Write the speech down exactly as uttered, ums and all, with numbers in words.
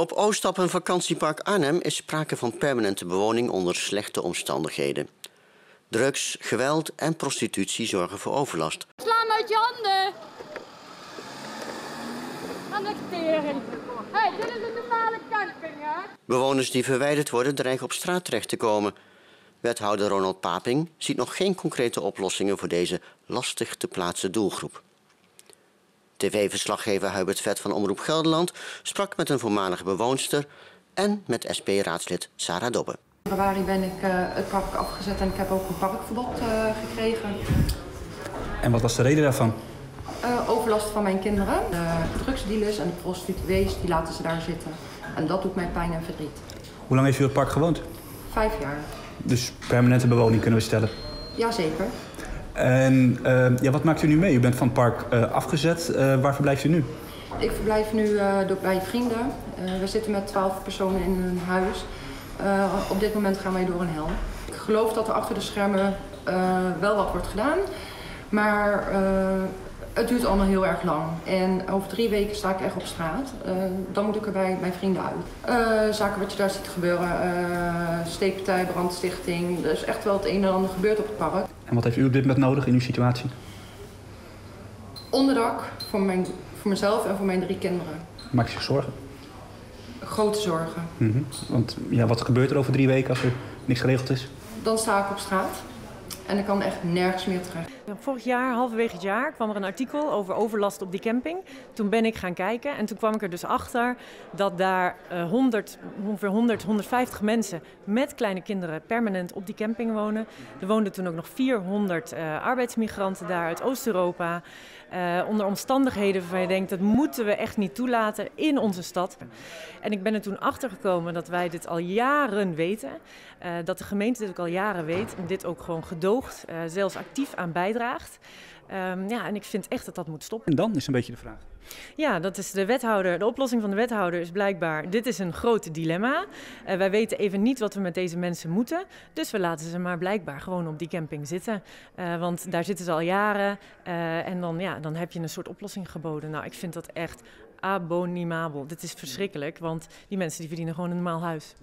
Op Oostappen Vakantiepark Arnhem is sprake van permanente bewoning onder slechte omstandigheden. Drugs, geweld en prostitutie zorgen voor overlast. Sla hem uit je handen! Aan de tering. Hé, dit is een normale camping, hè? Bewoners die verwijderd worden dreigen op straat terecht te komen. Wethouder Ronald Paping ziet nog geen concrete oplossingen voor deze lastig te plaatsen doelgroep. T V-verslaggever Hubert Vet van Omroep Gelderland sprak met een voormalige bewoonster en met S P-raadslid Sarah Dobbe. In februari ben ik uh, het park afgezet en ik heb ook een parkverbod uh, gekregen. En wat was de reden daarvan? Uh, overlast van mijn kinderen. De drugsdealers en de prostituees die laten ze daar zitten. En dat doet mij pijn en verdriet. Hoe lang heeft u het park gewoond? Vijf jaar. Dus permanente bewoning kunnen we stellen? Jazeker. En uh, ja, wat maakt u nu mee? U bent van het park uh, afgezet. Uh, waar verblijft u nu? Ik verblijf nu uh, bij vrienden. Uh, we zitten met twaalf personen in een huis. Uh, op dit moment gaan wij door een hel. Ik geloof dat er achter de schermen uh, wel wat wordt gedaan. Maar uh, het duurt allemaal heel erg lang. En over drie weken sta ik echt op straat. Uh, dan moet ik er bij mijn vrienden uit. Uh, zaken wat je daar ziet gebeuren. Uh, steekpartij, brandstichting. Er is echt wel het een en ander gebeurd op het park. En wat heeft u op dit moment nodig in uw situatie? Onderdak voor, mijn, voor mezelf en voor mijn drie kinderen. Maakt u zich zorgen? Grote zorgen. Mm-hmm. Want ja, wat gebeurt er over drie weken als er niks geregeld is? Dan sta ik op straat en ik kan echt nergens meer terecht. Vorig jaar, halverwege het jaar, kwam er een artikel over overlast op die camping. Toen ben ik gaan kijken en toen kwam ik er dus achter dat daar uh, honderd, ongeveer honderd, honderdvijftig mensen met kleine kinderen permanent op die camping wonen. Er woonden toen ook nog vierhonderd uh, arbeidsmigranten daar uit Oost-Europa. Uh, onder omstandigheden waarvan je denkt, dat moeten we echt niet toelaten in onze stad. En ik ben er toen achter gekomen dat wij dit al jaren weten. Uh, dat de gemeente dit ook al jaren weet en dit ook gewoon gedoogd, uh, zelfs actief aan bijdraagt. Um, ja, en ik vind echt dat dat moet stoppen. En dan is een beetje de vraag. Ja, dat is de wethouder. De oplossing van de wethouder is blijkbaar, dit is een groot dilemma. Uh, wij weten even niet wat we met deze mensen moeten. Dus we laten ze maar blijkbaar gewoon op die camping zitten. Uh, want daar zitten ze al jaren. Uh, en dan, ja, dan heb je een soort oplossing geboden. Nou, ik vind dat echt abominabel. Dit is verschrikkelijk, want die mensen die verdienen gewoon een normaal huis.